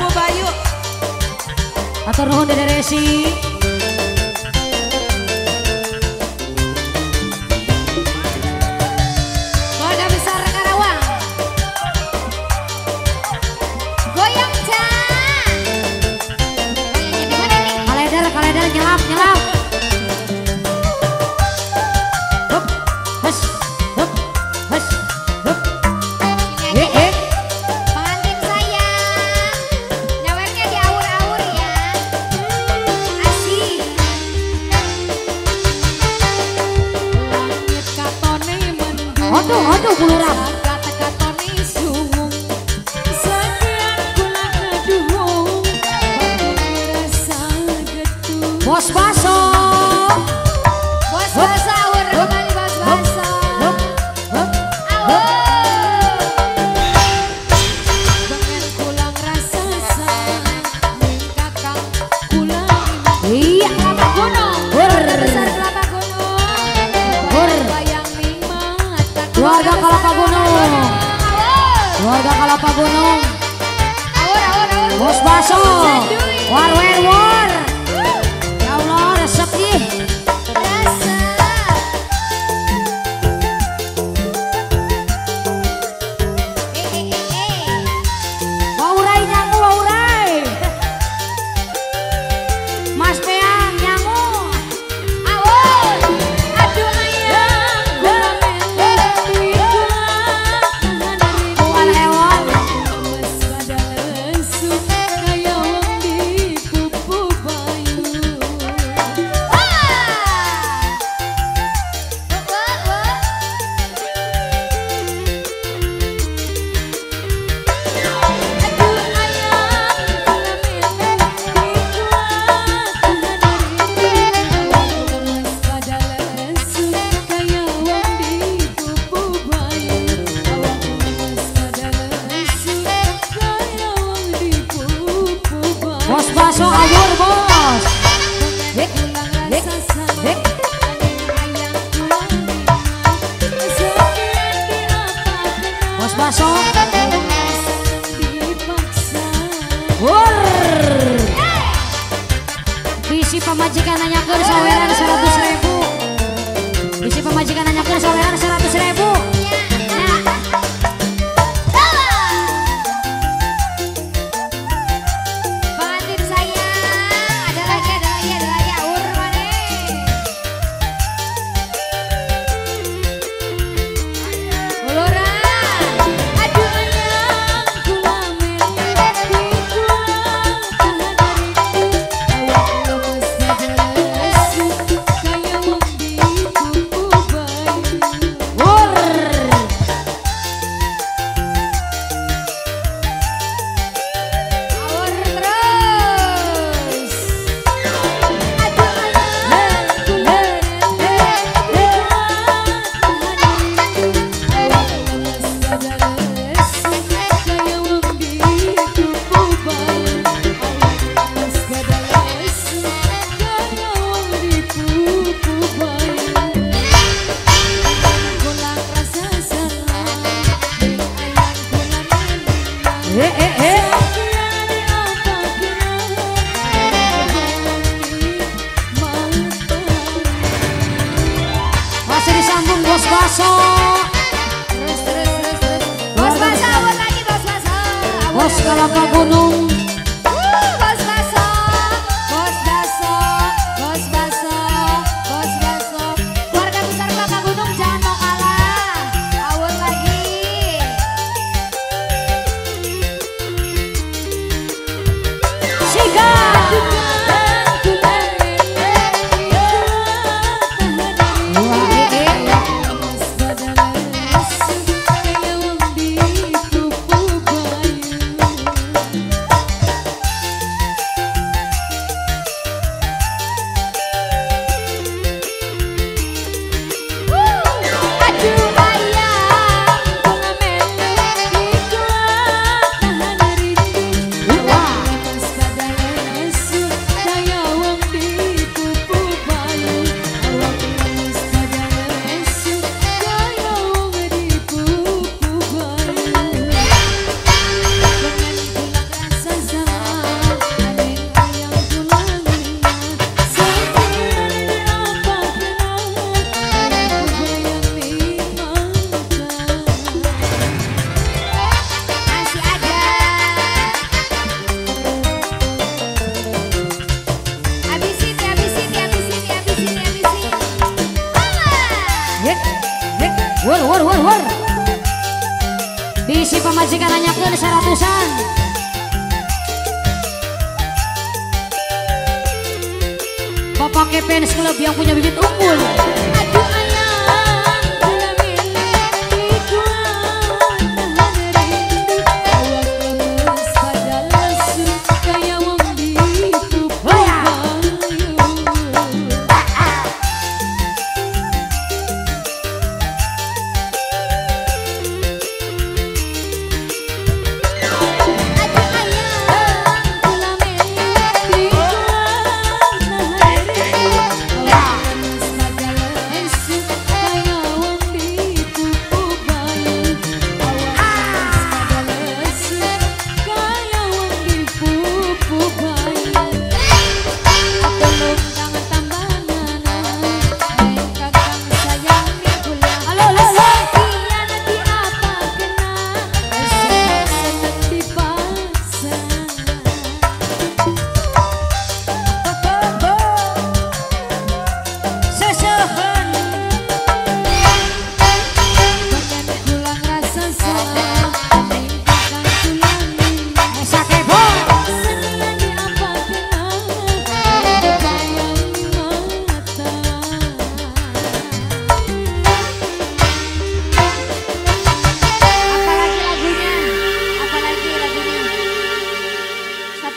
Bu Bayu. Atur nuhun Dede Resi. Aduh buluran kata-katane suwung sakean kula keduwung rasa getu bos baso bos baso urang bos baso awoo pengen kula ngrasa ning kakang kula iya kelapa gunung besar kelapa gunung keluarga Kelapa Gunung, keluarga Kelapa Gunung, bos baso, war, ya Allah resep nih, mau urai nyangu, mau urai, Mas Peang nyangu. Bos baso awur bos. Bos baso. Wur. Bisi pamajikan nanyakeun saweran 100.000. Bisi pamajikan nanyakeun saweran 100.000. Masih disambung bos baso. Bos baso awal lagi bos baso. Bos Kelapa Gunung. Bos baso. Bos baso. Bos baso. Bos baso. Keluarga besar Kelapa Gunung jangan mau kalah. Awal lagi. Siga. si pemajikan hanya pun 100-an. Bapak Kepens Club yang punya bibit unggul.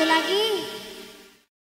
Lagi